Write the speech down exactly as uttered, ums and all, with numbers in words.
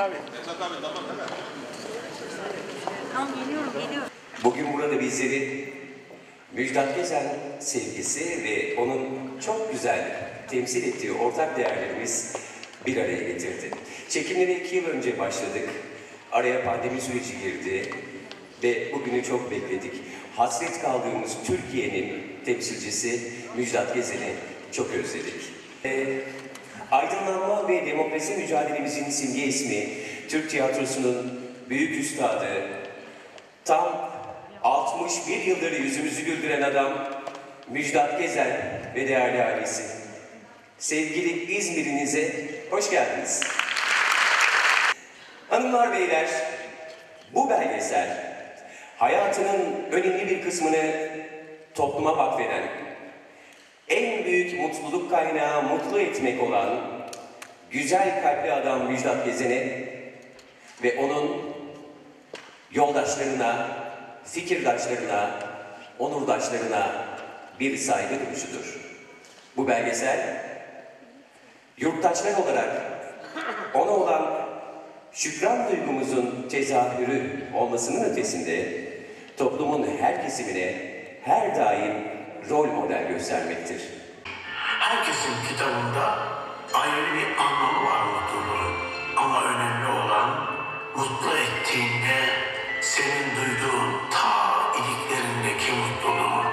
abi. Müjdat abi tamam değil mi? Tamam geliyorum geliyorum. Bugün burada bizleri Müjdat Gezen sevgisi ve onun çok güzel temsil ettiği ortak değerlerimiz bir araya getirdi. Çekimlere iki yıl önce başladık. Araya pandemi süreci girdi ve bugünü çok bekledik. Hasret kaldığımız Türkiye'nin temsilcisi Müjdat Gezen'i çok özledik. E, aydınlanma ve demokrasi mücadelemizin simge ismi, Türk Tiyatrosu'nun büyük üstadı, tam altmış bir yıldır yüzümüzü güldüren adam Müjdat Gezen ve değerli ailesi. Sevgili İzmir'inize hoş geldiniz. Hanımlar, beyler, bu belgesel hayatının önemli bir kısmını topluma vakfeden, en büyük mutluluk kaynağı mutlu etmek olan güzel kalpli adam Müjdat Gezen'e ve onun yoldaşlarına, fikirdaşlarına, onurdaşlarına bir saygı duruşudur. Bu belgesel, yurttaşlar olarak ona olan şükran duygumuzun tezahürü olmasının ötesinde toplumun her kesimine her daim rol model göstermektir. Herkesin kitabında ayrı bir anlamı var mutluluğun, ama önemli olan mutlu ettiğinde senin duyduğun ta iliklerindeki mutluluğun.